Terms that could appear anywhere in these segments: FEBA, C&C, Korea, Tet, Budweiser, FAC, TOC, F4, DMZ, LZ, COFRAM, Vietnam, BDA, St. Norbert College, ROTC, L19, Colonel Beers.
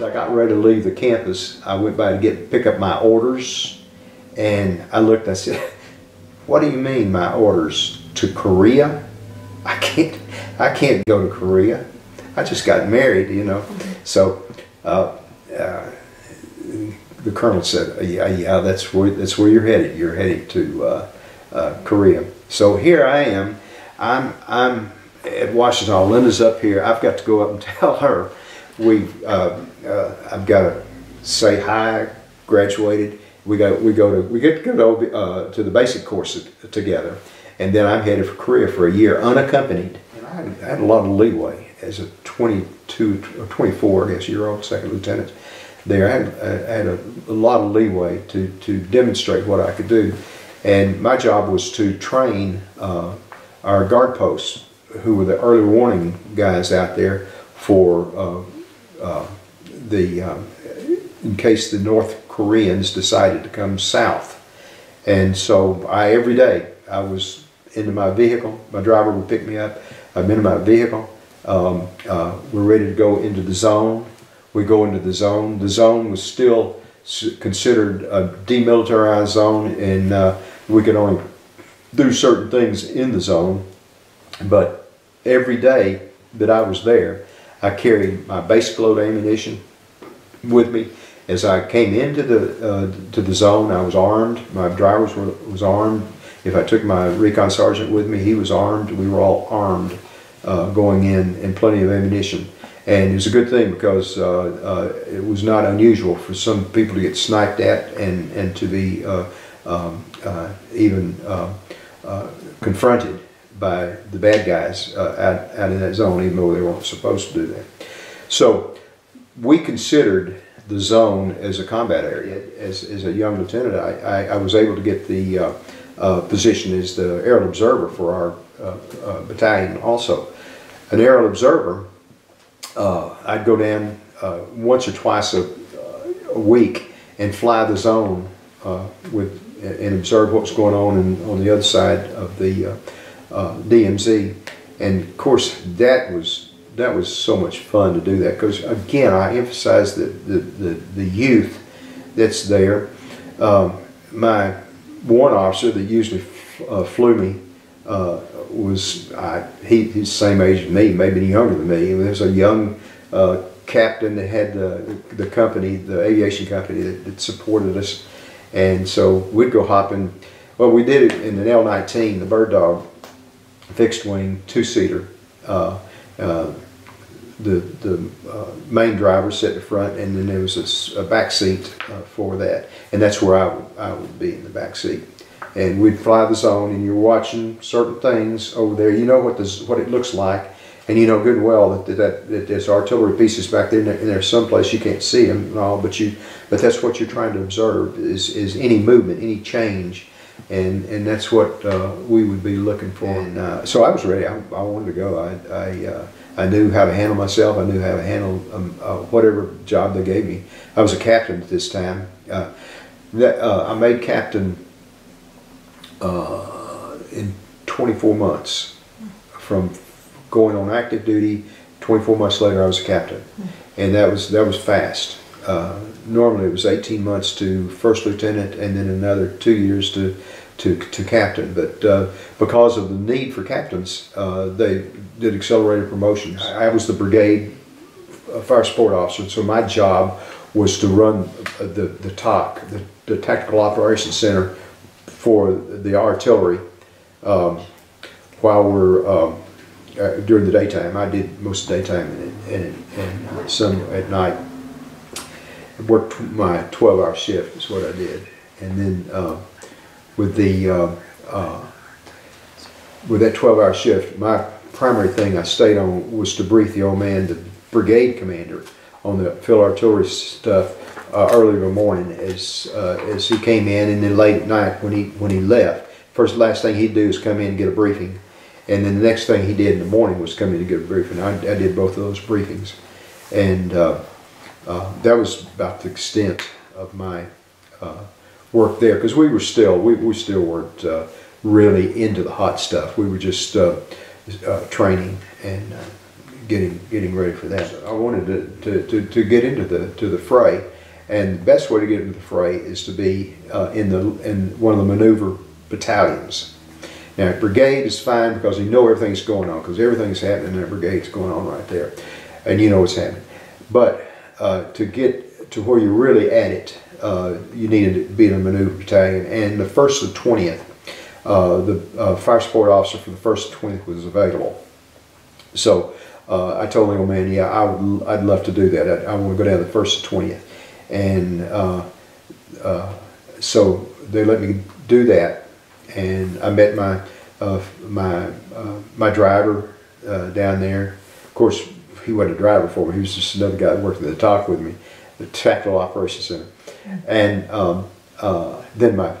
As I got ready to leave the campus, I went by to pick up my orders, and I looked, I said, what do you mean my orders? To Korea? I can't go to Korea. I just got married, you know. So the colonel said, yeah, that's where you're headed. You're headed to Korea. So here I am. I'm at Washington. Linda's up here. I've got to go up and tell her I've got to say hi. Graduated. We get to go to the basic course together, and then I'm headed for Korea for a year unaccompanied. And I had a lot of leeway as a 22 or 24, I guess, year old second lieutenant. There, I had a lot of leeway to demonstrate what I could do, and my job was to train our guard posts, who were the early warning guys out there, for in case the North Koreans decided to come south. And so every day I was into my vehicle. My driver would pick me up. I'm into my vehicle. We're ready to go into the zone. We go into the zone. The zone was still considered a demilitarized zone, and we could only do certain things in the zone. But every day that I was there, I carried my basic load ammunition with me. As I came into the zone, I was armed. My driver was armed. If I took my recon sergeant with me, he was armed. We were all armed going in, and plenty of ammunition. And it was a good thing, because it was not unusual for some people to get sniped at and to be even confronted by the bad guys out in that zone, even though they weren't supposed to do that. So we considered the zone as a combat area. As a young lieutenant, I was able to get the position as the aerial observer for our battalion also. An aerial observer, I'd go down once or twice a week and fly the zone and observe what was going on on the other side of the DMZ. And of course, that was so much fun to do that, because again, I emphasize the youth that's there. My warrant officer that usually flew me he's the same age as me, maybe younger than me. There's a young captain that had the company, the aviation company that supported us, and so we'd go hopping. Well, we did it in an L19, the bird dog, fixed wing, two-seater. The main driver sat in the front, and then there was a back seat for that, and that's where I would be, in the back seat. And we'd fly the zone, and you're watching certain things over there. You know what it looks like, and you know good and well that there's artillery pieces back there, and there's someplace you can't see them and all. But that's what you're trying to observe, is any movement, any change, and that's what we would be looking for. And so I was ready. I wanted to go. I knew how to handle myself. I knew how to handle whatever job they gave me. I was a captain at this time. I made captain in 24 months. From going on active duty, 24 months later I was a captain, and that was fast. Normally it was 18 months to first lieutenant, and then another 2 years to captain. But because of the need for captains, they did accelerated promotions. I was the brigade fire support officer, so my job was to run the TOC, the Tactical Operations Center, for the artillery while we're during the daytime. I did most of the daytime and some at night. I worked my 12-hour shift is what I did, and then with that 12-hour shift, my primary thing I stayed on was to brief the old man, the brigade commander, on the field artillery stuff early in the morning as he came in, and then late at night when he left. Last thing he'd do is come in and get a briefing, and then the next thing he did in the morning was come in and get a briefing. I did both of those briefings, and that was about the extent of my work there, because we still weren't really into the hot stuff. We were just training and getting ready for that. So I wanted to get into the fray, and the best way to get into the fray is to be in one of the maneuver battalions. Now, brigade is fine because you know everything's going on, because everything's happening in that brigade's going on right there, and you know what's happening. But to get to where you're really at it, you needed to be in a maneuver battalion, and the 1st and 20th, the fire support officer for the 1st and 20th was available. So I told the old man, yeah, I'd love to do that. I want to go down to the 1st and 20th. And so they let me do that, and I met my my driver down there. Of course, he wasn't a driver for me. He was just another guy that worked at the TOC with me, the Tactical Operations Center. And then my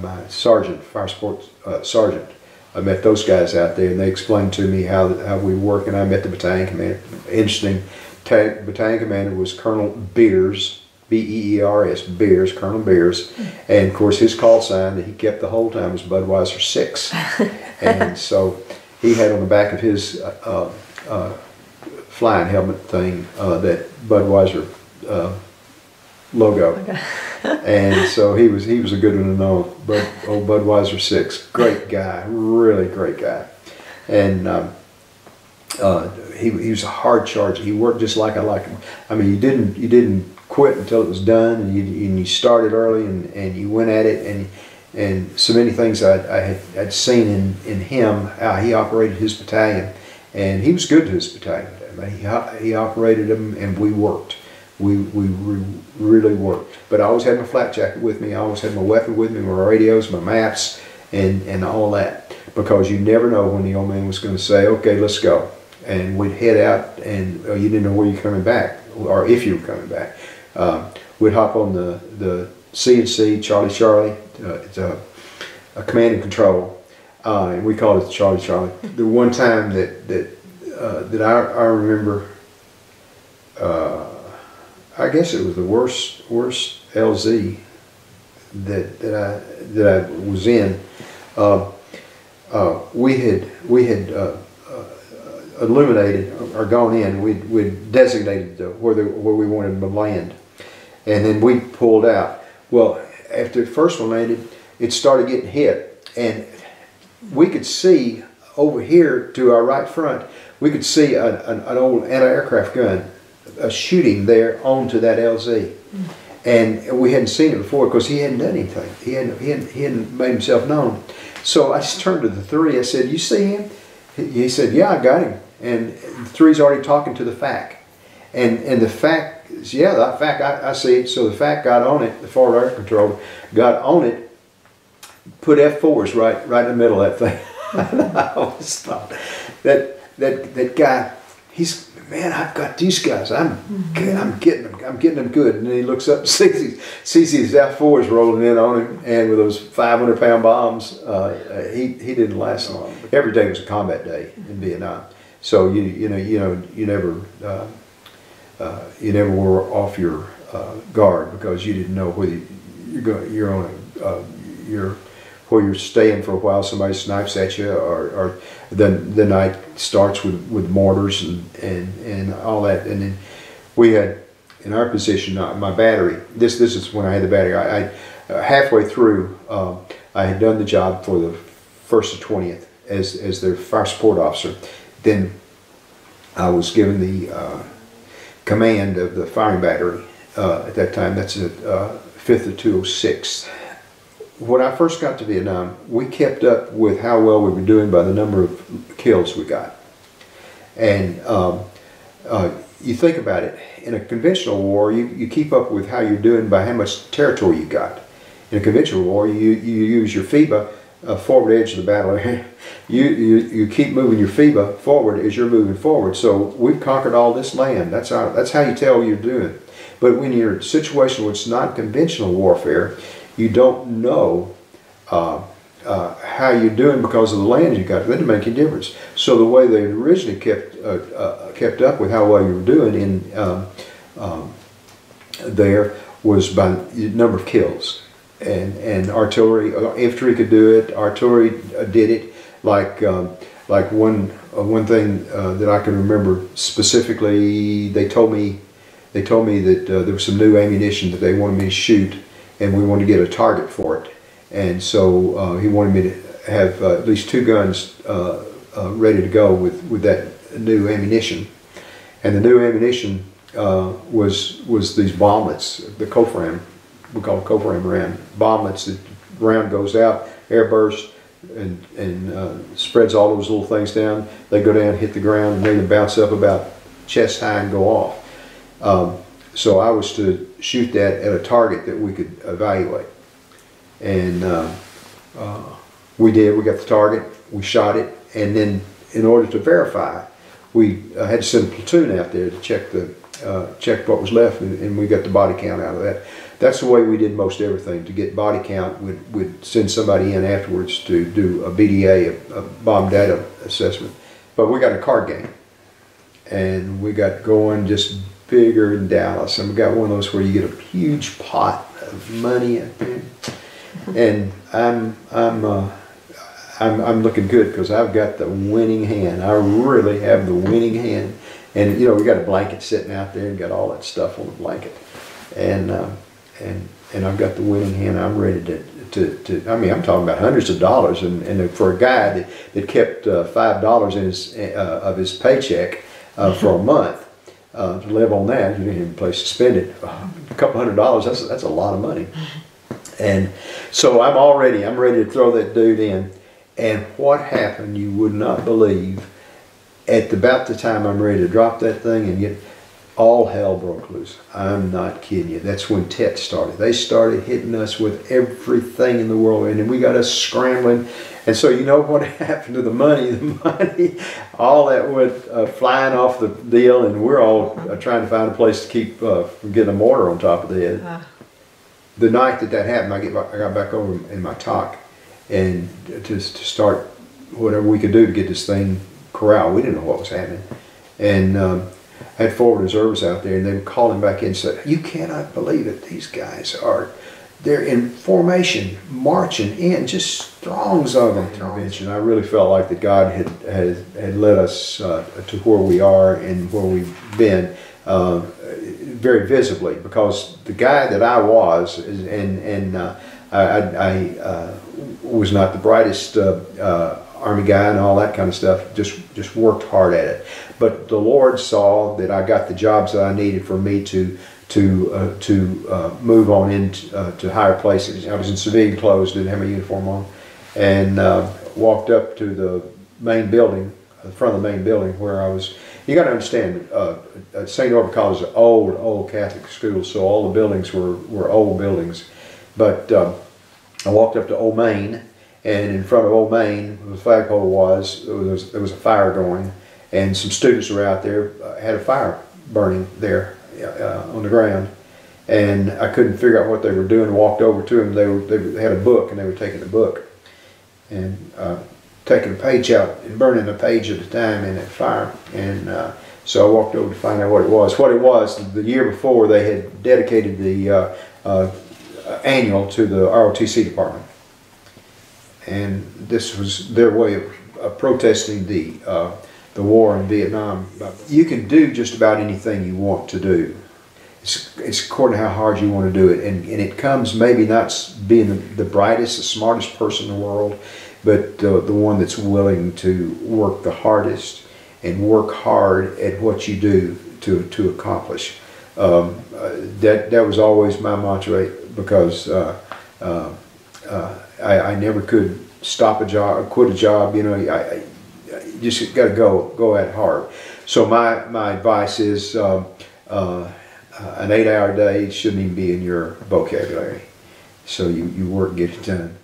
my sergeant, fire support sergeant, I met those guys out there, and they explained to me how we work. And I met the battalion commander. Interesting. Battalion commander was Colonel Beers, B-E-E-R-S, Beers, Colonel Beers, and of course his call sign that he kept the whole time was Budweiser 6, and so he had on the back of his flying helmet thing that Budweiser logo, and so he was a good one to know, but old Budweiser 6, great guy, really great guy, and. He was a hard charger. He worked just like I liked him. I mean, you didn't quit until it was done, and you started early, and you went at it, and so many things I'd seen in him, how he operated his battalion, and he was good to his battalion. I mean, he operated them, and we worked. We really worked. But I always had my flak jacket with me. I always had my weapon with me, my radios, my maps, and all that, because you never know when the old man was going to say, "Okay, let's go." And we'd head out, and you didn't know where you were coming back, or if you were coming back. We'd hop on the C&C, Charlie, it's a command and control, and we called it Charlie. The one time that I remember, I guess it was the worst LZ that I was in. We had illuminated or gone in. We'd designated where we wanted them to land, and then we pulled out. Well, after the first one landed, it started getting hit, and we could see over here to our right front. We could see an old anti-aircraft gun shooting there onto that LZ, and we hadn't seen it before because he hadn't done anything. He hadn't made himself known. So I just turned to the three. I said, "You see him?" He said, "Yeah, I got him." And the three's already talking to the FAC, and the FAC, yeah, the FAC, I see it. So the FAC got on it. The forward air control got on it. Put F4s right in the middle of that thing. I always thought that guy, he's, man, I've got these guys. I'm getting them good. And then he looks up and sees these F4s rolling in on him, and with those 500-pound bombs, he didn't last long. Every day was a combat day in Vietnam, so you never wore off your guard, because you didn't know whether you're staying for a while, somebody snipes at you, or the night starts with mortars and all that. And then we had, in our position, my battery. This is when I had the battery. I halfway through, I had done the job for the 1st to 20th as their fire support officer. Then I was given the command of the firing battery at that time. That's at 5th of 206. When I first got to Vietnam, we kept up with how well we were doing by the number of kills we got. And you think about it, in a conventional war, you keep up with how you're doing by how much territory you got. In a conventional war, you use your FEBA, forward edge of the battle area. You keep moving your FEBA forward as you're moving forward. So we've conquered all this land. That's how you tell you're doing. But when you're in a situation where it's not conventional warfare, you don't know how you're doing because of the land you got. That didn't make any difference. So the way they originally kept up with how well you were doing in there was by the number of kills, and artillery, infantry could do it. Artillery did it, like Like one thing that I can remember specifically, they told me that there was some new ammunition that they wanted me to shoot, and we wanted to get a target for it. And so he wanted me to have at least 2 guns ready to go with that new ammunition. And the new ammunition was these bomblets, the COFRAM, we call it COFRAM RAM, bomblets. The round goes out, air burst, and spreads all those little things down. They go down, hit the ground, and then they bounce up about chest high and go off. So I was to shoot that at a target that we could evaluate. And we did. We got the target, we shot it, and then in order to verify, we had to send a platoon out there to check the check what was left, and we got the body count out of that. That's the way we did most everything. To get body count, we'd send somebody in afterwards to do a BDA, a bomb data assessment. But we got a card game, and we got going just bigger in Dallas, and we got one of those where you get a huge pot of money, and I'm looking good because I've got the winning hand. I really have the winning hand, and you know, we got a blanket sitting out there and got all that stuff on the blanket, and I've got the winning hand. I'm ready to I mean, I'm talking about hundreds of dollars, and for a guy that kept $5 in his of his paycheck for a month to live on that, you didn't have a place to spend it. A couple $100, that's a lot of money. And so I'm ready to throw that dude in. And what happened, you would not believe, at about the time I'm ready to drop that thing, and all hell broke loose. I'm not kidding you. That's when Tet started. They started hitting us with everything in the world, and then we got us scrambling. And so you know what happened to the money? All that went flying off the deal, and we're all trying to find a place to keep from getting a mortar on top of the head. The night that happened, I got back over in my TOC, and to start whatever we could do to get this thing corralled. We didn't know what was happening. And I had forward reservists out there, and they would call him back in and said, "You cannot believe it. These guys are, they're in formation, marching in, just throngs of them." And I really felt like that God had led us to where we are and where we've been very visibly, because the guy that I was, and I was not the brightest Army guy and all that kind of stuff, just worked hard at it. But the Lord saw that I got the jobs that I needed for me to move on into to higher places. I was in civilian clothes, didn't have my uniform on, and walked up to the main building, the front of the main building where I was. You got to understand, St. Norbert College is an old Catholic school, so all the buildings were old buildings. But I walked up to Old Main, and in front of Old Main, where the flagpole was, there was a fire going, and some students were out there, had a fire burning there on the ground, and I couldn't figure out what they were doing. Walked over to them, they had a book, and they were taking a book, and taking a page out and burning a page at a time in that fire. And so I walked over to find out what it was. What it was, the year before, they had dedicated the annual to the ROTC department, and this was their way of protesting the war in Vietnam. You can do just about anything you want to do. It's according to how hard you want to do it, and it comes maybe not being the brightest, the smartest person in the world, but the one that's willing to work the hardest and work hard at what you do to accomplish. That was always my mantra, because I never could stop a job or quit a job. You know, I just got to go at it hard. So my advice is an 8-hour day shouldn't even be in your vocabulary. So you work and get it done.